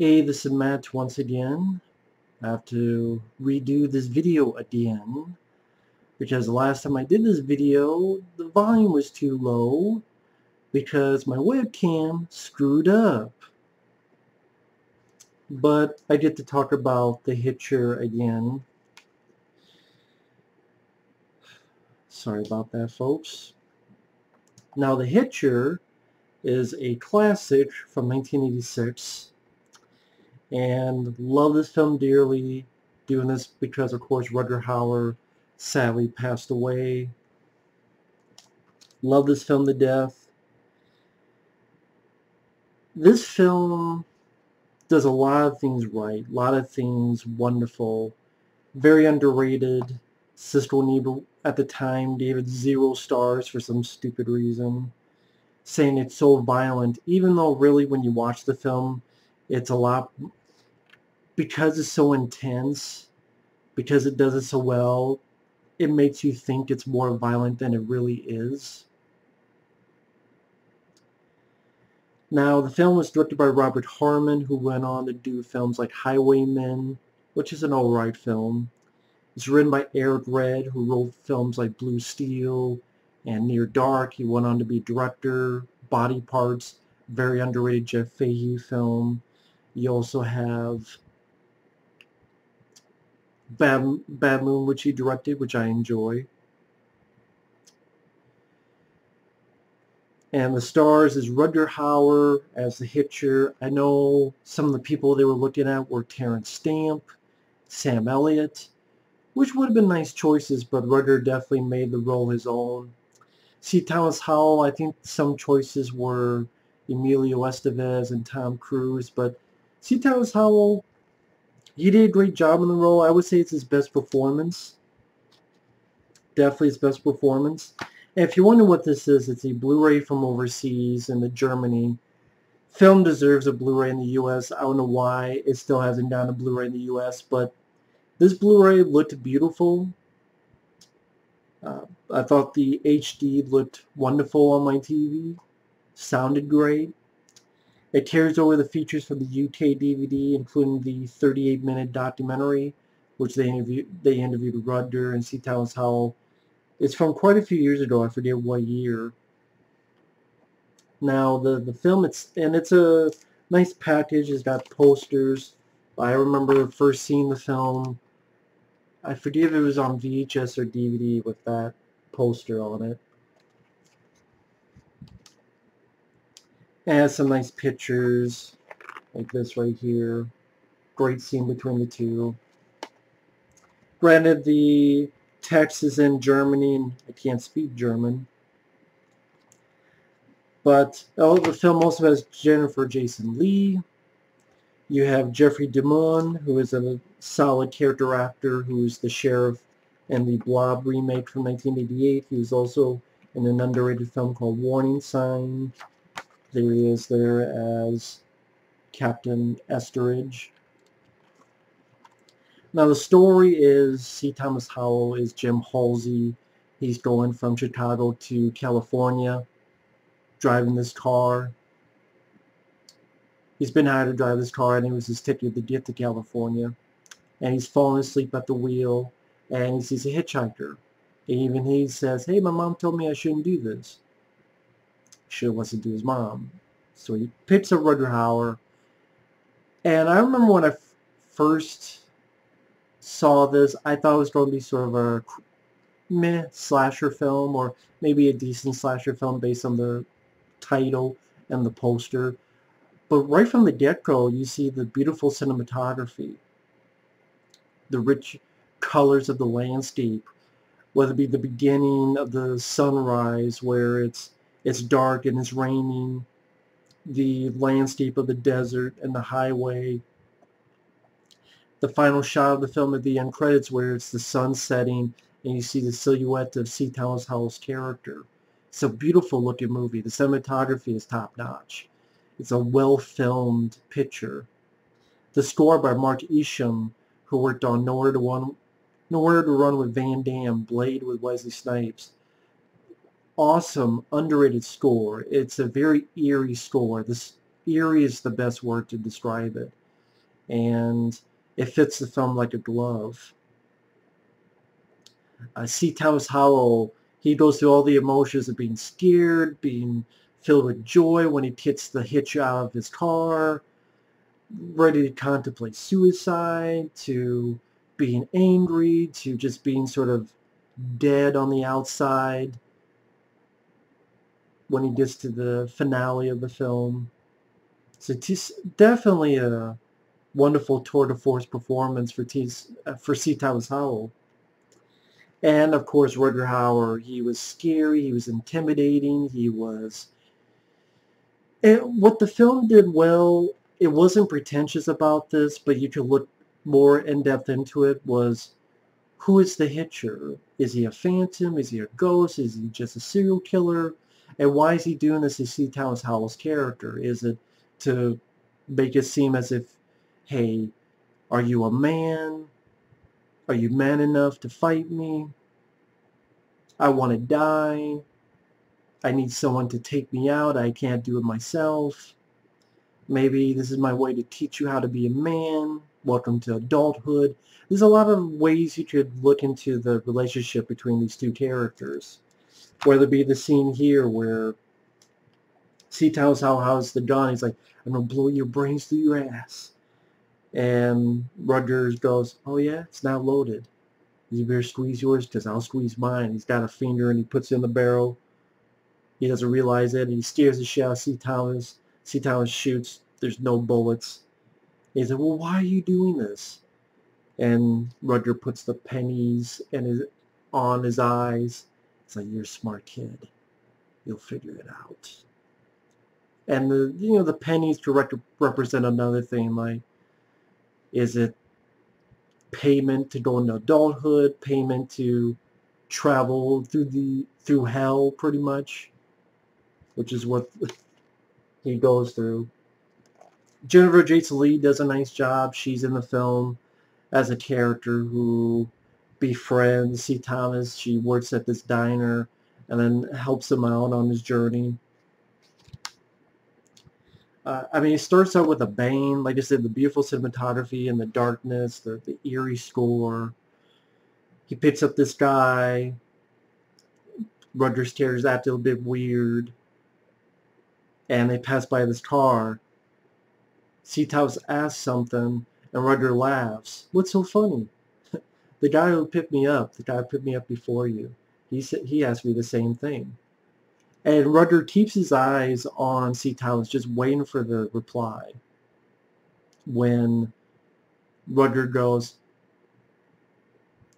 Hey, this is Matt once again. I have to redo this video again because the last time I did this video the volume was too low because my webcam screwed up. But I get to talk about The Hitcher again. Sorry about that, folks. Now, The Hitcher is a classic from 1986. And love this film dearly, doing this because, of course, Rutger Hauer sadly passed away. Love this film to death. This film does a lot of things right, a lot of things wonderful. Very underrated. Siskel and Ebert at the time gave it 0 stars for some stupid reason, saying it's so violent, even though really when you watch the film, it's a lot, because it's so intense, because it does it so well, it makes you think it's more violent than it really is. Now, the film was directed by Robert Harmon, who went on to do films like Highwaymen, which is an alright film. It's written by Eric Red, who wrote films like Blue Steel and Near Dark. He went on to be director, Body Parts, very underrated Jeff Fahey film. You also have Bad Moon, which he directed, which I enjoy. And the stars is Rutger Hauer as the Hitcher. I know some of the people they were looking at were Terrence Stamp, Sam Elliott, which would have been nice choices, but Rutger definitely made the role his own. C. Thomas Howell, I think some choices were Emilio Estevez and Tom Cruise, but C. Thomas Howell, he did a great job in the role. I would say it's his best performance. Definitely his best performance. And if you wonder what this is, it's a Blu-ray from overseas in Germany. Film deserves a Blu-ray in the U.S. I don't know why it still hasn't gotten a Blu-ray in the U.S., but this Blu-ray looked beautiful. I thought the HD looked wonderful on my TV. Sounded great. It carries over the features from the UK DVD, including the 38-minute documentary, which they interviewed Rutger and C. Thomas Howell. It's from quite a few years ago. I forget what year. Now the film, it's a nice package. It's got posters. I remember first seeing the film. I forget if it was on VHS or DVD with that poster on it. It has some nice pictures, like this right here. Great scene between the two. Granted, the text is in German, and I can't speak German. But the film also has Jennifer Jason Leigh. You have Jeffrey DeMunn, who is a solid character actor, who's the sheriff in the Blob remake from 1988. He was also in an underrated film called Warning Sign. There he is there as Captain Esteridge. Now the story is C. Thomas Howell is Jim Halsey. He's going from Chicago to California, driving this car. He's been hired to drive this car, and it was his ticket to get to California. And he's falling asleep at the wheel, and he sees a hitchhiker. And even he says, hey, my mom told me I shouldn't do this. Sure wants to do his mom. So he picks up Rutger Hauer. And I remember when I first saw this, I thought it was going to be sort of a meh slasher film, or maybe a decent slasher film based on the title and the poster. But right from the get-go, you see the beautiful cinematography, the rich colors of the landscape, whether it be the beginning of the sunrise where it's dark and it's raining, the landscape of the desert and the highway, the final shot of the film at the end credits where it's the sun setting and you see the silhouette of C. Thomas Howell's character. It's a beautiful looking movie. The cinematography is top-notch. It's a well-filmed picture. The score by Mark Isham, who worked on Nowhere to Run with Van Damme, Blade with Wesley Snipes. Awesome, underrated score. It's a very eerie score. This eerie is the best word to describe it. and it fits the film like a glove. C. Thomas Howell, he goes through all the emotions of being scared, being filled with joy when he gets the hitch out of his car, ready to contemplate suicide, to being angry, to just being sort of dead on the outside when he gets to the finale of the film. So it's definitely a wonderful tour de force performance for C. Thomas Howell. And of course Rutger Hauer, he was scary, he was intimidating, he was... And what the film did well, it wasn't pretentious about this, but you could look more in-depth into it, was who is the Hitcher? Is he a phantom? Is he a ghost? Is he just a serial killer? And why is he doing this to C. Thomas Howell's character? Is it to make it seem as if, hey, are you a man? Are you man enough to fight me? I want to die. I need someone to take me out. I can't do it myself. Maybe this is my way to teach you how to be a man. Welcome to adulthood. There's a lot of ways you could look into the relationship between these two characters. Whether it be the scene here where C. Thomas Howell has the gun. He's like, I'm going to blow your brains through your ass. And Rutger goes, oh yeah, it's not loaded. You better squeeze yours because I'll squeeze mine. He's got a finger and he puts it in the barrel. He doesn't realize it. And he steers the shell. C. Thomas shoots. There's no bullets. He said, well, why are you doing this? And Rutger puts the pennies on his eyes. It's like, you're a smart kid. You'll figure it out. And the, you know, the pennies to represent another thing, like, is it payment to go into adulthood, payment to travel through hell, pretty much, which is what he goes through. Jennifer Jason Leigh does a nice job. She's in the film as a character who befriends C. Thomas. She works at this diner and then helps him out on his journey. I mean, it starts out with a bang. Like I said, the beautiful cinematography and the darkness, the eerie score. He picks up this guy. Rutger's character's acting a little bit weird. And they pass by this car. C. Thomas asks something, and Rutger laughs. What's so funny? The guy who picked me up, the guy who picked me up before you, he asked me the same thing. And Rutger keeps his eyes on C. Thomas, just waiting for the reply. When Rutger goes,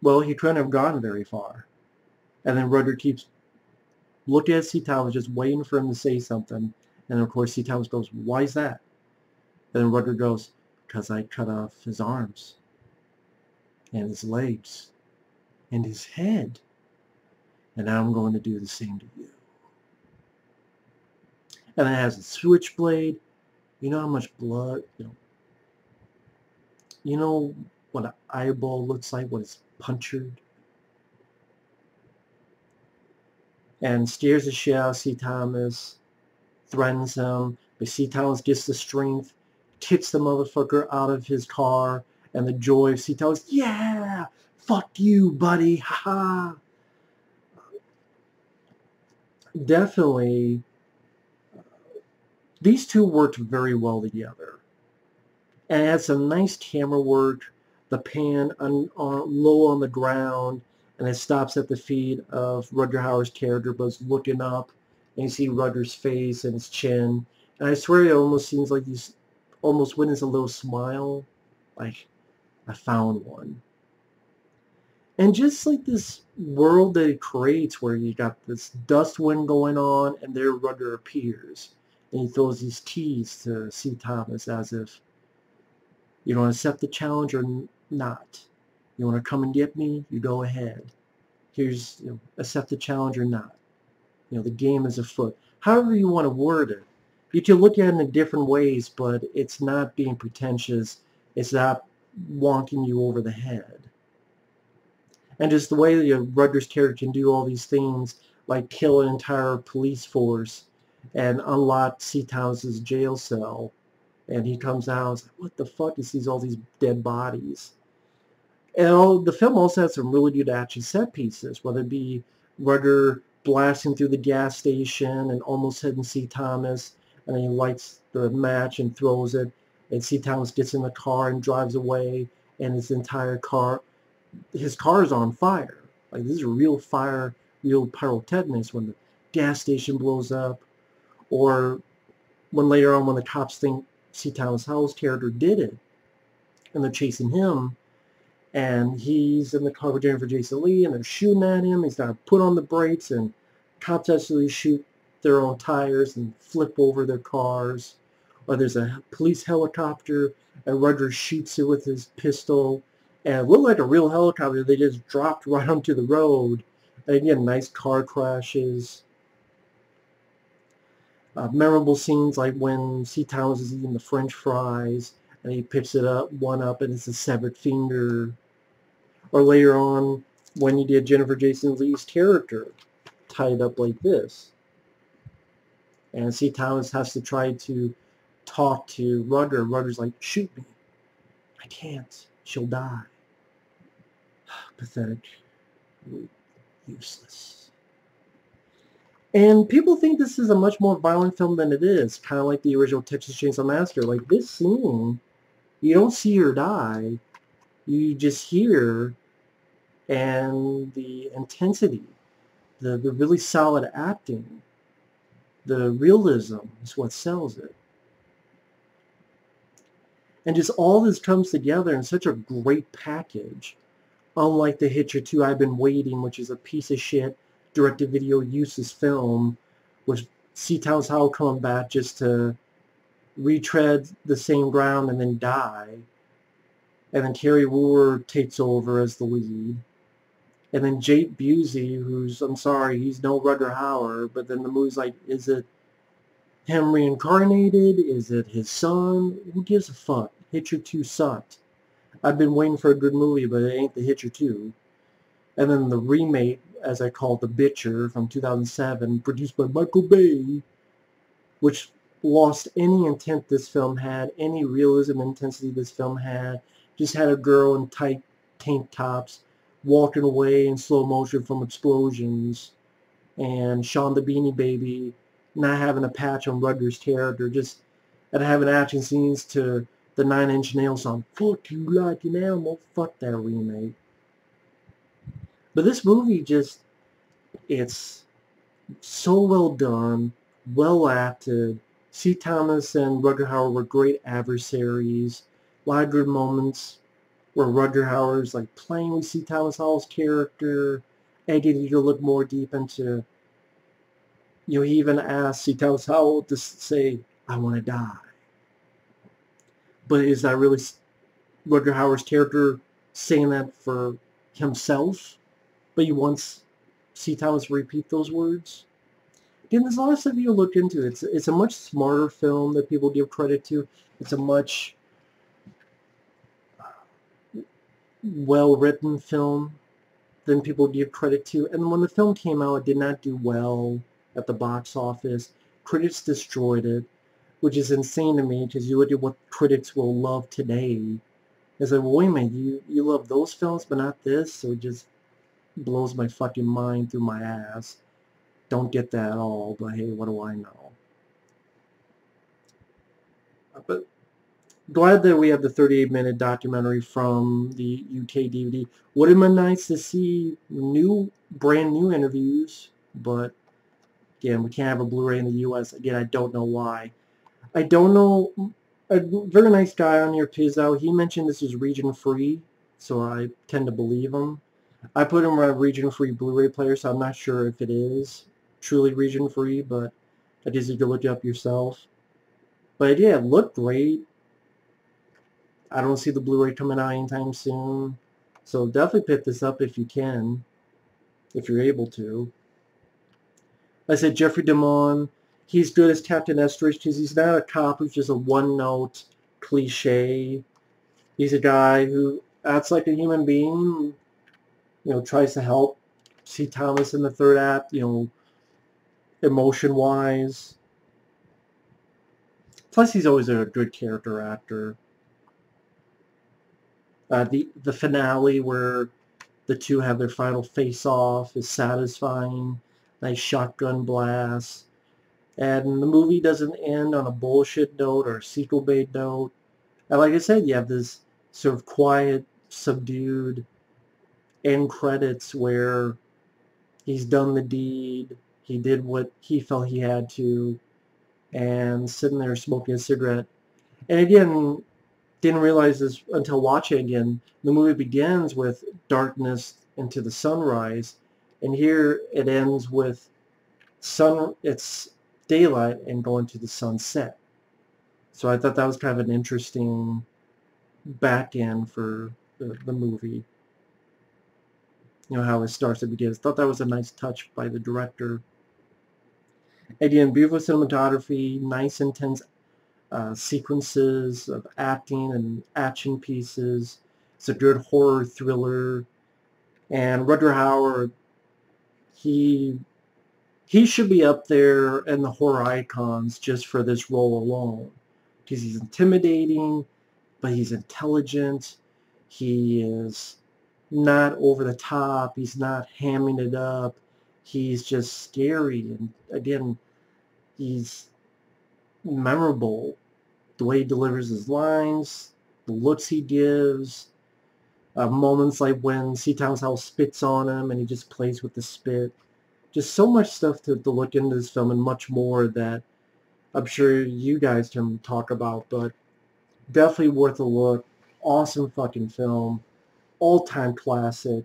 well, he couldn't have gone very far. And then Rutger keeps looking at C. Thomas, just waiting for him to say something. And of course, C. Thomas goes, why is that? And then Rutger goes, because I cut off his arms and his legs and his head. And now I'm going to do the same to you. And it has a switchblade. You know how much blood, you know what an eyeball looks like when it's punctured? And steers the shit out of C. Thomas, threatens him, but C. Thomas gets the strength, kicks the motherfucker out of his car, and the joy of C. Thomas, yeah, fuck you, buddy, ha-ha. Definitely... these two worked very well together, and it had some nice camera work, the pan low on the ground, and it stops at the feet of Rutger Hauer's character, but it's looking up, and you see Rutger's face and his chin, and I swear it almost seems like he's almost witnessed a little smile, like, I found one. And just like this world that it creates where you got this dust wind going on, and there Rutger appears. And he throws these keys to C. Thomas as if, you don't accept the challenge or not. You want to come and get me? You go ahead. Here's, accept the challenge or not. The game is afoot. However you want to word it. You can look at it in different ways, but it's not being pretentious. It's not wonking you over the head. And just the way that Rutger's character can do all these things, like kill an entire police force, and unlock C. Thomas's jail cell And he comes out and is like, what the fuck? He sees all these dead bodies. And the film also has some really good action set pieces, whether it be Rutger blasting through the gas station and almost hitting C. Thomas, and then he lights the match and throws it, and C. Thomas gets in the car and drives away, and his car is on fire. Like, this is real fire, real pyrotechnics when the gas station blows up, or when later on when the cops think C. Thomas Howell's character did it, and they're chasing him, and he's in the car with Jennifer Jason Leigh, and they're shooting at him. He's got to put on the brakes, and cops actually shoot their own tires and flip over their cars. Or there's a police helicopter, and Rutger shoots it with his pistol, and it looked like a real helicopter. They just dropped right onto the road, and again, nice car crashes. Memorable scenes like when C. Thomas is eating the French fries, and he picks it up, and it's a severed finger. Or later on, when you did Jennifer Jason Leigh's character tied up like this. And C. Thomas has to try to talk to Rutger. Rutger's like, shoot me. I can't. She'll die. Pathetic. Useless. And people think this is a much more violent film than it is. Kind of like the original Texas Chainsaw Massacre. Like, this scene, you don't see her die. You just hear, and the intensity, the really solid acting, the realism is what sells it. And just all this comes together in such a great package. Unlike The Hitcher 2, I've Been Waiting, which is a piece of shit direct-to-video useless film, with C. Thomas Howell coming back just to retread the same ground and then die. And then Carrie Wooler takes over as the lead. And then Jake Busey, who's, I'm sorry, he's no Rutger Hauer, but then the movie's like, is it him reincarnated? Is it his son? Who gives a fuck? Hitcher 2 sucked. I've been waiting for a good movie, but it ain't The Hitcher 2. And then the remake, as I call it, The Hitcher, from 2007, produced by Michael Bay, which lost any intent this film had, any realism and intensity this film had. Just had a girl in tight tank tops walking away in slow motion from explosions, and Sean the Beanie Baby not having a patch on Rutger's character, and having action scenes to the Nine Inch Nails song, "Fuck You Like an Animal." Fuck that remake. But this movie just, it's so well done, well acted. C. Thomas and Rutger Hauer were great adversaries. A lot of good moments where Rutger Hauer is like playing with C. Thomas Howell's character, egging you to look more deep into, you know, he even asked C. Thomas Howell to say, I want to die. But is that really Rutger Hauer's character saying that for himself? But you want C. Thomas to repeat those words? Again, there's a lot of stuff you look into. It's a much smarter film that people give credit to. It's a much well-written film than people give credit to. And when the film came out, it did not do well at the box office. Critics destroyed it, which is insane to me because you look at what critics will love today. It's like, well, wait a minute, you love those films but not this? So it just blows my fucking mind through my ass. Don't get that at all, but hey, what do I know? But glad that we have the 38-minute documentary from the UK DVD. Would have been nice to see brand new interviews, but again, we can't have a Blu-ray in the US. Again, I don't know why. I don't know. A very nice guy on here, Pizzo, he mentioned this is region-free, so I tend to believe him. I put him on a region-free Blu-ray player, so I'm not sure if it is truly region-free, but I guess you can look it up yourself. But yeah, it looked great. I don't see the Blu-ray coming out anytime soon, so definitely pick this up if you can, if you're able to. I said Jeffrey DeMunn, he's good as Captain Estridge because he's not a cop who's just a one-note cliche. He's a guy who acts like a human being, you know, tries to help C. Thomas in the third act, you know, emotion-wise. Plus, he's always a good character actor. The finale where the two have their final face-off is satisfying. Nice shotgun blast. And the movie doesn't end on a bullshit note or a sequel bait note. And like I said, you have this sort of quiet, subdued end credits where he's done the deed. He did what he felt he had to. And sitting there smoking a cigarette. And again, didn't realize this until watching again. The movie begins with darkness into the sunrise. And here it ends with sun. It's daylight and going to the sunset. So I thought that was kind of an interesting back end for the movie. You know, how it starts and begins. Thought that was a nice touch by the director. Again, beautiful cinematography, nice intense sequences of acting and action pieces. It's a good horror thriller. And Rutger Hauer, he should be up there in the horror icons just for this role alone, because he's intimidating, but he's intelligent. He is not over the top. He's not hamming it up. He's just scary, and again, he's memorable. The way he delivers his lines, the looks he gives, moments like when C. Thomas Howell spits on him and he just plays with the spit. Just so much stuff to look into this film, and much more that I'm sure you guys can talk about, but definitely worth a look. Awesome fucking film. All-time classic.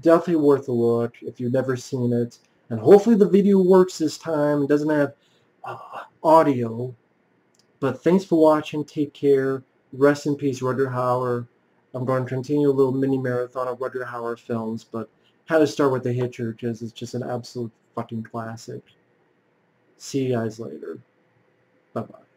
Definitely worth a look if you've never seen it. And hopefully the video works this time. It doesn't have audio. But thanks for watching. Take care. Rest in peace, Rutger Hauer. I'm going to continue a little mini-marathon of Rutger Hauer films, but had to start with The Hitcher because it's just an absolute fucking classic. See you guys later. Bye-bye.